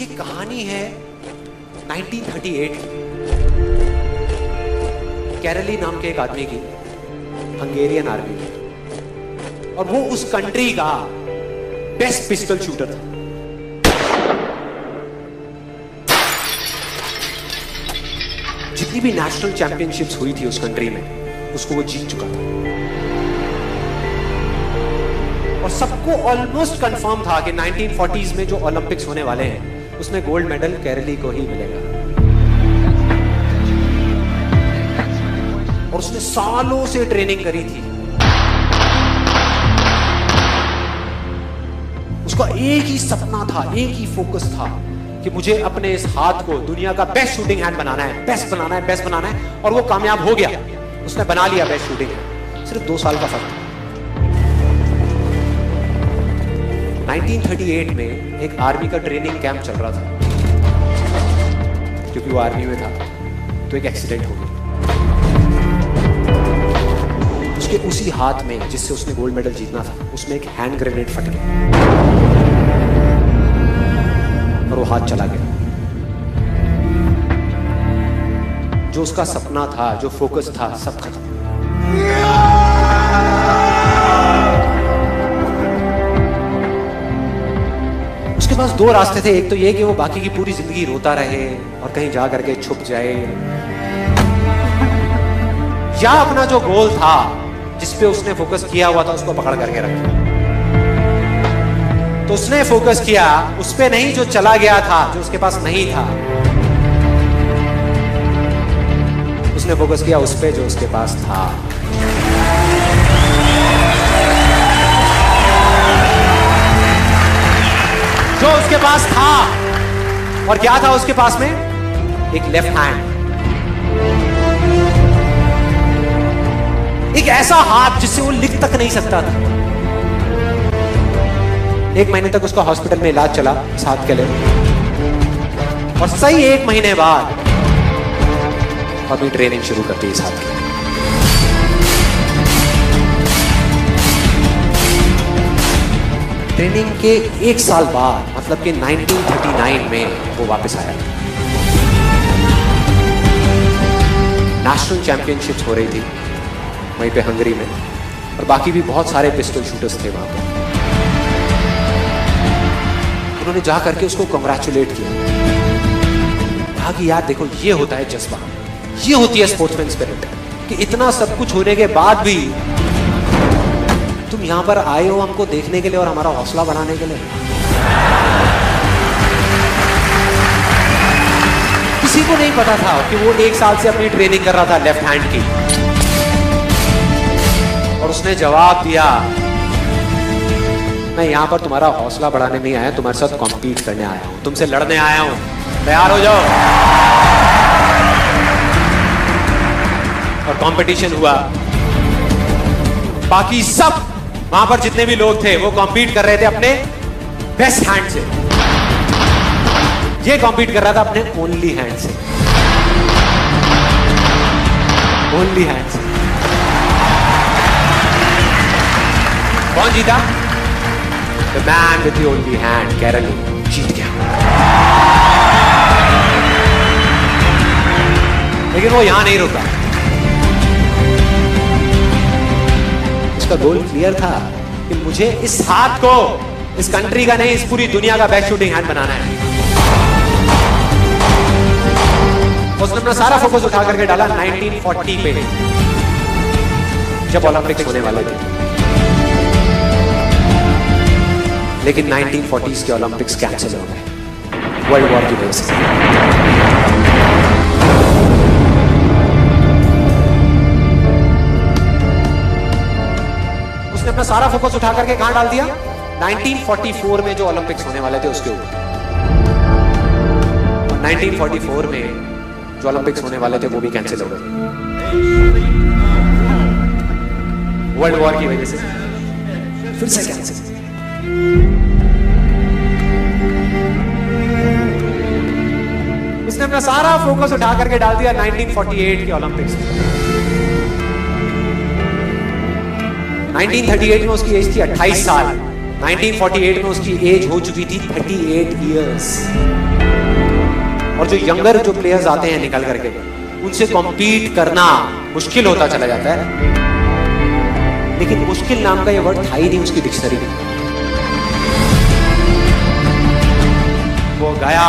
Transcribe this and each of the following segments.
ये कहानी है 1938 की, कैरोली नाम के एक आदमी की, हंगेरियन आर्मी की, और वो उस कंट्री का बेस्ट पिस्टल शूटर था। जितनी भी नेशनल चैंपियनशिप्स हुई थी उस कंट्री में, उसको वो जीत चुका था। और सबको ऑलमोस्ट कंफर्म था कि 1940s में जो ओलंपिक्स होने वाले हैं उसमें गोल्ड मेडल कैरोली को ही मिलेगा। और उसने सालों से ट्रेनिंग करी थी। उसका एक ही सपना था, एक ही फोकस था कि मुझे अपने इस हाथ को दुनिया का बेस्ट शूटिंग हैंड बनाना है, बेस्ट बनाना है, बेस्ट बनाना है। और वो कामयाब हो गया, उसने बना लिया बेस्ट शूटिंग हैंड। सिर्फ 2 साल का फर्क। 1938 में एक आर्मी का ट्रेनिंग कैंप चल रहा था, क्योंकि वो आर्मी में था। तो एक एक्सीडेंट हो गया। उसके उसी हाथ में जिससे उसने गोल्ड मेडल जीतना था, उसमें एक हैंड ग्रेनेड फट गया और वो हाथ चला गया। जो उसका सपना था, जो फोकस था, सब खत्म। उसके पास 2 रास्ते थे। एक तो ये कि वो बाकी की पूरी जिंदगी रोता रहे और कहीं जा करके छुप जाए, या अपना जो गोल था, जिसपे उसने फोकस किया हुआ था, उसको पकड़ करके रखे। तो उसने फोकस किया उस पे नहीं जो चला गया था, जो उसके पास नहीं था। उसने फोकस किया उस पे जो उसके पास था। जो उसके पास था, और क्या था उसके पास में? एक लेफ्ट हैंड, एक ऐसा हाथ जिससे वो लिख तक नहीं सकता था। 1 महीने तक उसका हॉस्पिटल में इलाज चला इस हाथ के लिए, और सही 1 महीने बाद अपनी ट्रेनिंग शुरू कर दी इस हाथ के। ट्रेनिंग के 1 साल बाद, मतलब कि 1939 में वो वापस आया। नेशनल चैंपियनशिप्स हो रही थी वहीं पे हंगरी में, और बाकी भी बहुत सारे पिस्टल शूटर्स थे वहां पर। उन्होंने जा करके उसको कंग्रेचुलेट किया, कहा कि यार देखो, ये होता है जज्बा, ये होती है स्पोर्ट्समैन स्पिरिट, कि इतना सब कुछ होने के बाद भी तुम यहां पर आए हो हमको देखने के लिए और हमारा हौसला बढ़ाने के लिए। किसी को नहीं पता था कि वो 1 साल से अपनी ट्रेनिंग कर रहा था लेफ्ट हैंड की, और उसने जवाब दिया, मैं यहाँ पर तुम्हारा हौसला बढ़ाने नहीं आया, तुम्हारे साथ कॉम्पीट करने आया हूँ, तुमसे लड़ने आया हूँ, तैयार हो जाओ। और कंपटीशन हुआ। बाकी सब वहां पर जितने भी लोग थे वो कॉम्पीट कर रहे थे अपने बेस्ट हैंड से। ये कॉम्पीट कर रहा था अपने ओनली हैंड से, ओनली हैंड से। कौन जीता? The man with the only hand, Karoly, जीत गया। लेकिन वो यहां नहीं रुका। उसका गोल क्लियर था कि मुझे इस हाथ को इस कंट्री का नहीं, इस पूरी दुनिया का बेस्ट शूटिंग हैंड बनाना है। उसने अपना सारा फोकस उठा करके डाला 1940 पे, जब ओलंपिक्स होने वाले थे। लेकिन 1940s के ओलंपिक्स कैंसिल हो गए वर्ल्ड वॉर की वजह से। उसने अपना सारा फोकस उठा करके कहां डाल दिया? 1944 में जो ओलंपिक्स होने वाले थे उसके ऊपर। 1944 में जो ओलंपिक्स होने वाले थे वो भी कैंसिल हो गए वर्ल्ड वॉर की वजह से, फिर से कैंसिल। उसने अपना सारा फोकस उठा करके डाल दिया 1948 के ओलंपिक्स। 1938 में उसकी एज थी 28 साल, 1948 में उसकी एज हो चुकी थी 38 इयर्स। और जो यंगर जो प्लेयर्स आते हैं निकल करके उनसे कॉम्पीट करना मुश्किल होता चला जाता है। लेकिन मुश्किल नाम का ये वर्ड था ही नहीं उसकी डिक्शनरी में। वो गया,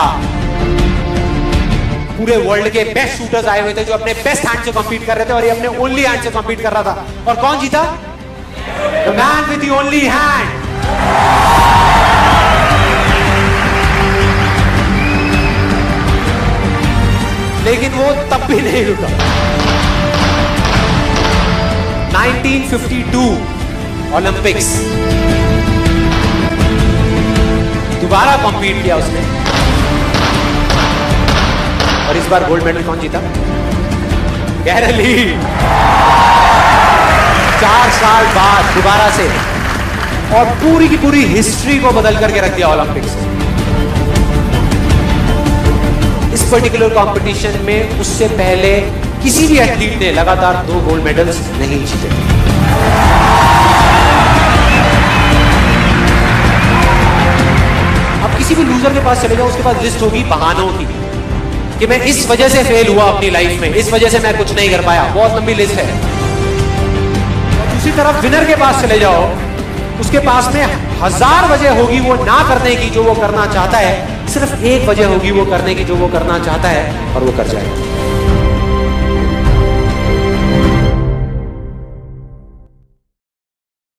पूरे वर्ल्ड के बेस्ट शूटर्स आए हुए थे जो अपने बेस्ट हैंड से कॉम्पीट कर रहे थे और ये अपने ओनली हैंड से कॉम्पीट कर रहा था। और कौन जीता? The man with the only hand. लेकिन वो तब भी नहीं रुका। 1952 ओलंपिक्स दोबारा कॉम्पीट किया उसने और इस बार गोल्ड मेडल कौन जीता? कैरोली। 4 साल बाद दोबारा से और पूरी की पूरी हिस्ट्री को बदल करके रख दिया ओलंपिक्स। इस पर्टिकुलर कंपटीशन में उससे पहले किसी भी एथलीट ने लगातार 2 गोल्ड मेडल्स नहीं जीते। अब किसी भी लूजर के पास चले जाओ, उसके पास लिस्ट होगी बहानों की कि मैं इस वजह से फेल हुआ अपनी लाइफ में, इस वजह से मैं कुछ नहीं कर पाया। बहुत लंबी लिस्ट है। दूसरी तरफ विनर के पास चले जाओ, उसके पास में 1000 वजह होगी वो ना करने की जो वो करना चाहता है। सिर्फ एक वजह होगी वो करने की जो वो करना चाहता है और वो कर जाएगा।